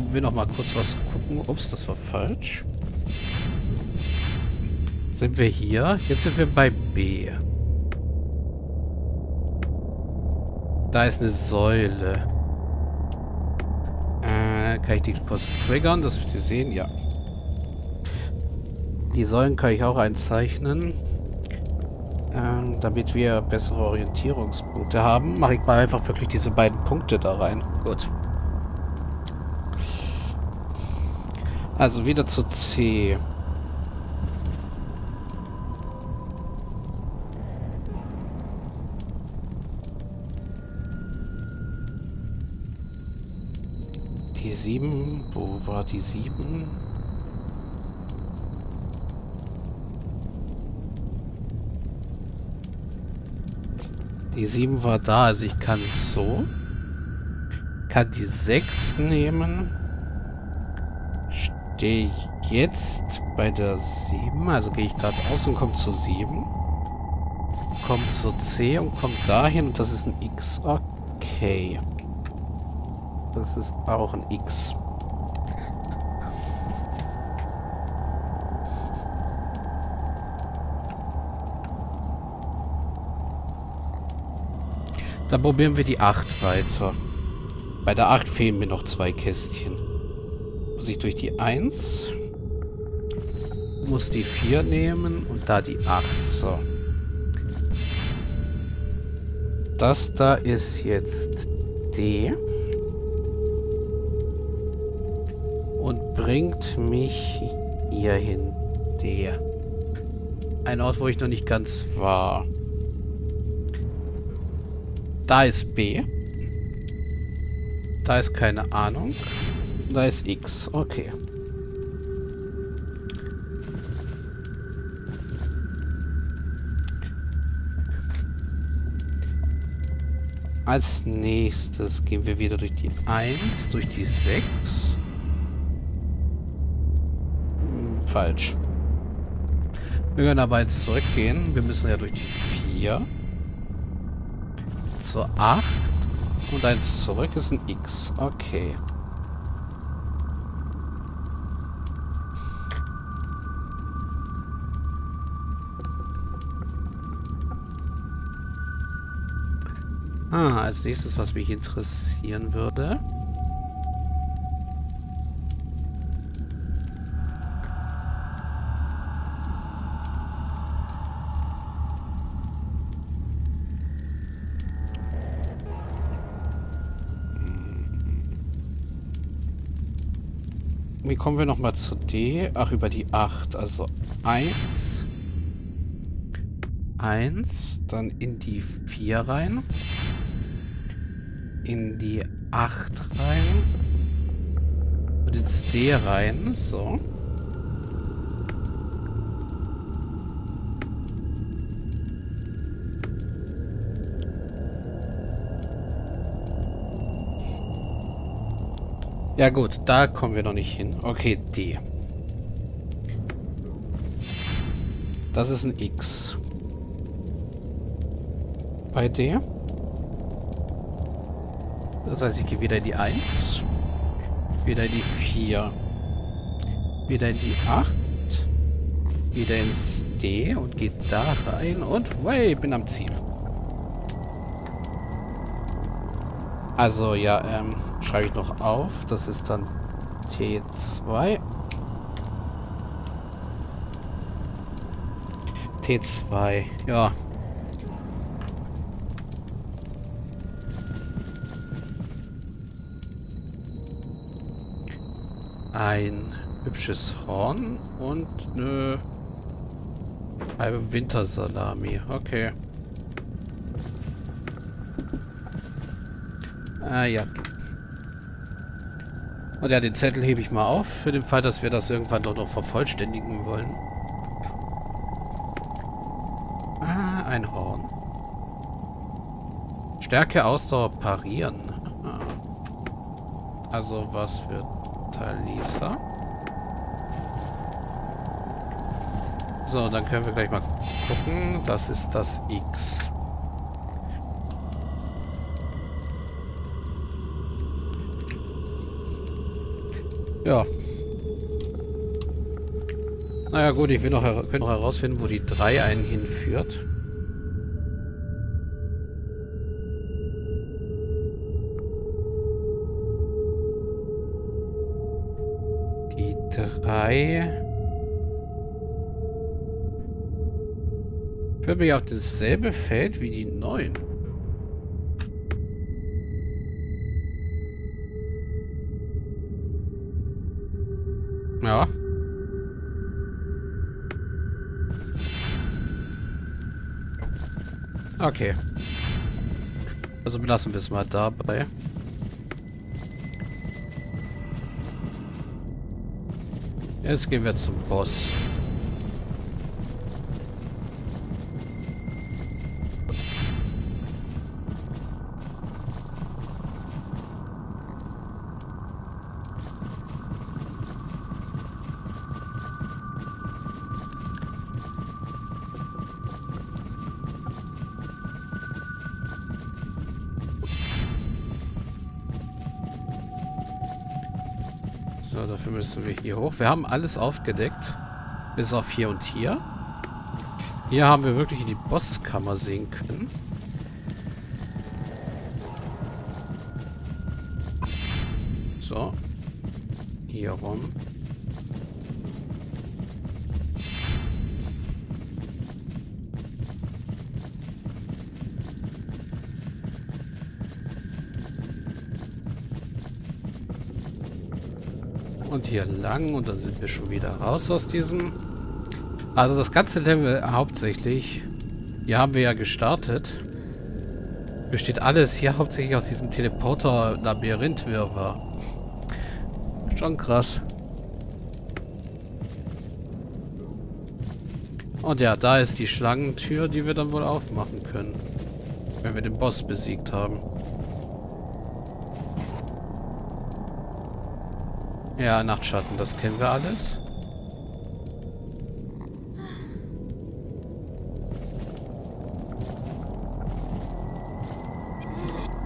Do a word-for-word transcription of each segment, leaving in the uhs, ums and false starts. oben wir noch mal kurz was gucken. Ups, das war falsch. Sind wir hier? Jetzt sind wir bei B. Da ist eine Säule. Äh, kann ich die kurz triggern, dass wir die sehen? Ja. Die Säulen kann ich auch einzeichnen. Ähm, damit wir bessere Orientierungspunkte haben, mache ich mal einfach wirklich diese beiden Punkte da rein. Gut. Also wieder zu C. Die sieben. Wo war die sieben? Die sieben war da, also ich kann es so. Kann die sechs nehmen. Stehe ich jetzt bei der sieben. Also gehe ich geradeaus und komme zur sieben. Komme zur C und komme dahin. Und das ist ein X. Okay. Das ist auch ein X. Dann probieren wir die acht weiter. Bei der acht fehlen mir noch zwei Kästchen. Muss ich durch die eins. Muss die vier nehmen und da die acht. So. Das da ist jetzt D. Und bringt mich hierhin. D. Ein Ort, wo ich noch nicht ganz war. Da ist B. Da ist keine Ahnung. Da ist X. Okay. Als nächstes gehen wir wieder durch die eins, durch die sechs. Hm, falsch. Wir können aber jetzt zurückgehen. Wir müssen ja durch die vier. Zur acht und eins zurück ist ein X. Okay. Ah, als nächstes, was mich interessieren würde. Wie kommen wir nochmal zu D? Ach, über die acht. Also eins. eins. Dann in die vier rein. In die acht rein. Und ins D rein. So. Ja gut, da kommen wir noch nicht hin. Okay, D. Das ist ein X. Bei D. Das heißt, ich gehe wieder in die eins. Wieder in die vier. Wieder in die acht. Wieder ins D und gehe da rein. Und way, bin am Ziel. Also ja, ähm... schreibe ich noch auf. Das ist dann T zwei. T zwei, ja. Ein hübsches Horn und eine halbe Wintersalami. Okay. Ah ja. Und ja, den Zettel hebe ich mal auf, für den Fall, dass wir das irgendwann doch noch vervollständigen wollen. Ah, ein Horn. Stärke, Ausdauer, parieren. Ah. Also was für Talisa. So, dann können wir gleich mal gucken. Das ist das X. Ja. Naja gut, ich will noch, her können noch herausfinden, wo die drei einen hinführt. Die drei... Führt mich auf dasselbe Feld wie die neun. Ja. Okay. Also belassen wir es mal dabei. Jetzt gehen wir zum Boss. So, dafür müssen wir hier hoch. Wir haben alles aufgedeckt. Bis auf hier und hier. Hier haben wir wirklich in die Bosskammer sehen können. So. Hier rum. Und hier lang und dann sind wir schon wieder raus aus diesem. Also das ganze Level hauptsächlich, hier haben wir ja gestartet, besteht alles hier hauptsächlich aus diesem Teleporter-Labyrinth-Wirrwarr. Schon krass. Und ja, da ist die Schlangentür, die wir dann wohl aufmachen können, wenn wir den Boss besiegt haben. Ja, Nachtschatten, das kennen wir alles.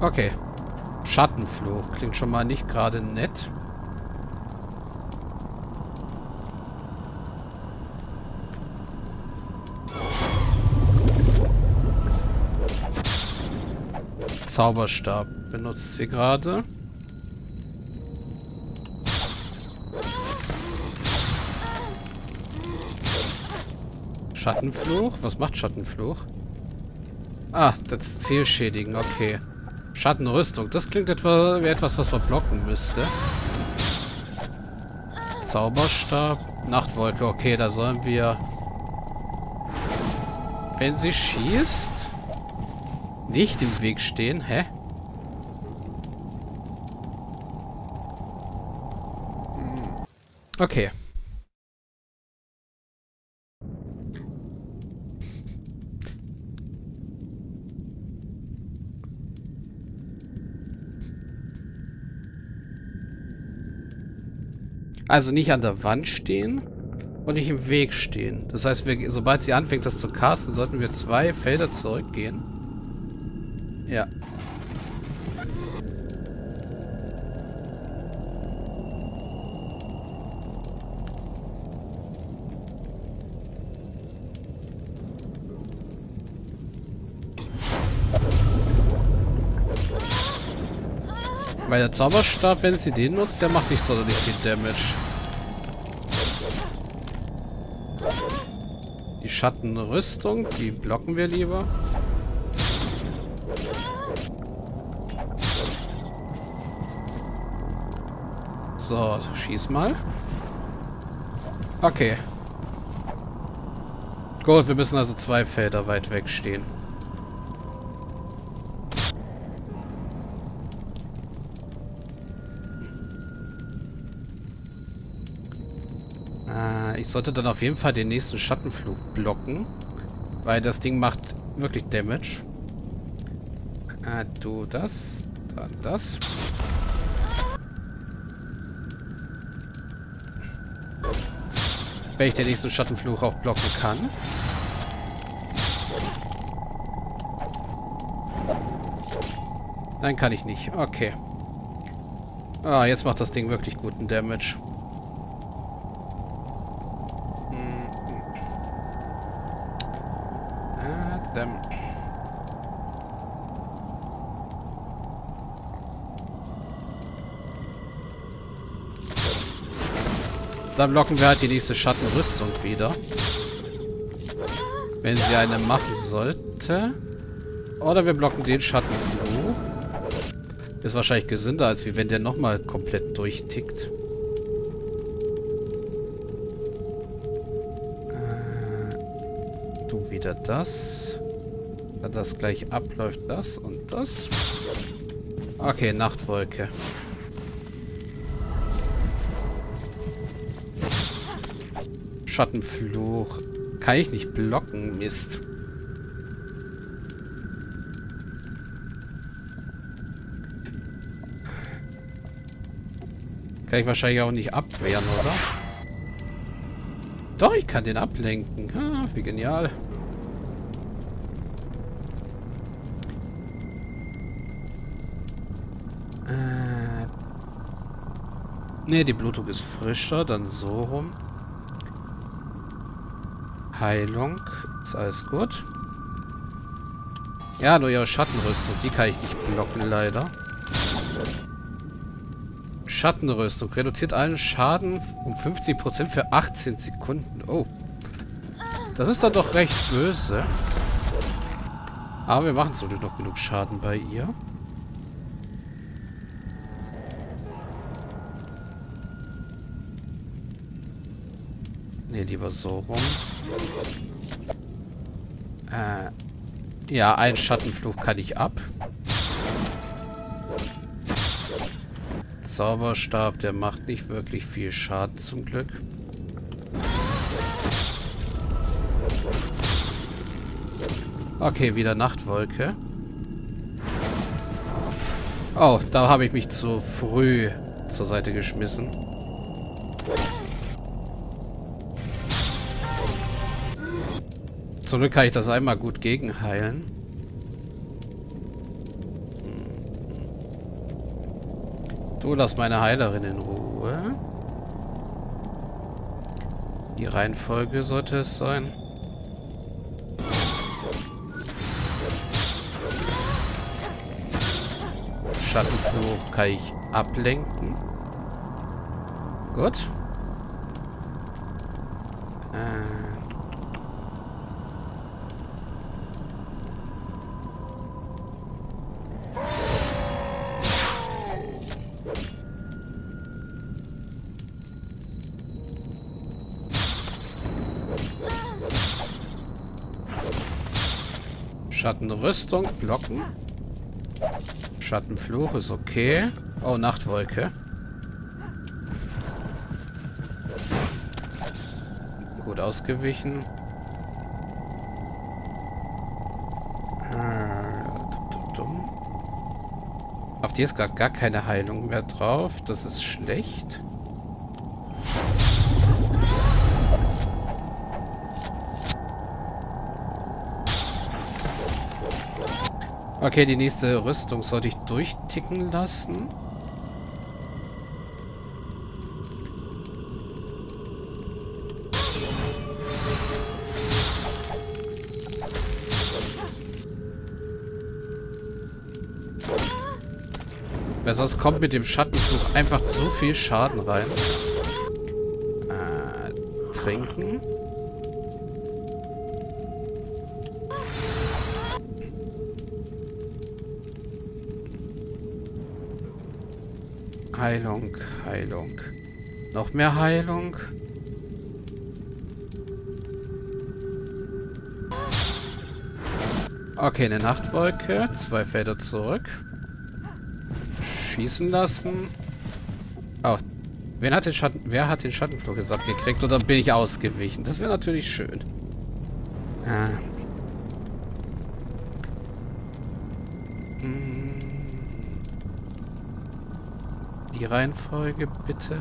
Okay. Schattenfluch. Klingt schon mal nicht gerade nett. Zauberstab benutzt sie gerade. Schattenfluch? Was macht Schattenfluch? Ah, das Ziel schädigen, okay. Schattenrüstung, das klingt etwa wie etwas, was man blocken müsste. Zauberstab, Nachtwolke, okay, da sollen wir... Wenn sie schießt... Nicht im Weg stehen, hä? Okay. Also nicht an der Wand stehen und nicht im Weg stehen. Das heißt, wir, sobald sie anfängt, das zu casten, sollten wir zwei Felder zurückgehen. Ja. Weil der Zauberstab, wenn sie den nutzt, der macht nicht sonderlich viel Damage. Die Schattenrüstung, die blocken wir lieber. So, schieß mal. Okay. Gut, wir müssen also zwei Felder weit weg stehen. Ich sollte dann auf jeden Fall den nächsten Schattenflug blocken, weil das Ding macht wirklich Damage. Ah, du das, dann das. Wenn ich den nächsten Schattenflug auch blocken kann. Nein, kann ich nicht. Okay. Ah, jetzt macht das Ding wirklich guten Damage. Dann blocken wir halt die nächste Schattenrüstung wieder. Wenn sie eine machen sollte. Oder wir blocken den Schattenfluh. Ist wahrscheinlich gesünder, als wie wenn der nochmal komplett durchtickt. Du wieder das. Dann das gleich abläuft, das und das. Okay, Nachtwolke. Schattenfluch. Kann ich nicht blocken, Mist. Kann ich wahrscheinlich auch nicht abwehren, oder? Doch, ich kann den ablenken. Ha, wie genial. Äh. Ne, die Blutung ist frischer, dann so rum. Heilung. Ist alles gut. Ja, nur ihre Schattenrüstung. Die kann ich nicht blocken, leider. Schattenrüstung. Reduziert allen Schaden um fünfzig Prozent für achtzehn Sekunden. Oh. Das ist dann doch recht böse. Aber wir machen so noch genug Schaden bei ihr. Ne, lieber so rum. Äh, ja, einen Schattenfluch kann ich ab. Zauberstab, der macht nicht wirklich viel Schaden zum Glück. Okay, wieder Nachtwolke. Oh, da habe ich mich zu früh zur Seite geschmissen. Zum Glück kann ich das einmal gut gegenheilen. Du lass meine Heilerin in Ruhe. Die Reihenfolge sollte es sein. Schattenfluch kann ich ablenken. Gut. Äh. Schattenrüstung blocken. Schattenfluch ist okay. Oh, Nachtwolke. Gut ausgewichen. Auf die ist gerade gar keine Heilung mehr drauf. Das ist schlecht. Okay, die nächste Rüstung sollte ich durchticken lassen. Weil sonst kommt mit dem Schattenfluch einfach zu viel Schaden rein. Äh, trinken. Heilung, Heilung. Noch mehr Heilung. Okay, eine Nachtwolke. Zwei Felder zurück. Schießen lassen. Oh. Wen hat den Schatten, wer hat den Schattenfluch gesagt gekriegt? Oder bin ich ausgewichen? Das wäre natürlich schön. Ah. Hm. Die Reihenfolge, bitte.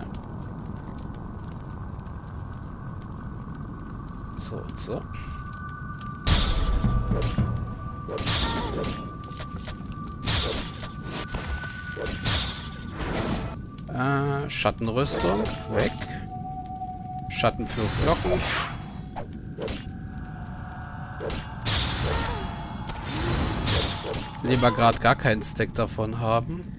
So und so. Schattenrüstung. Weg. Schatten für Glocken. Lieber gerade gar keinen Stack davon haben.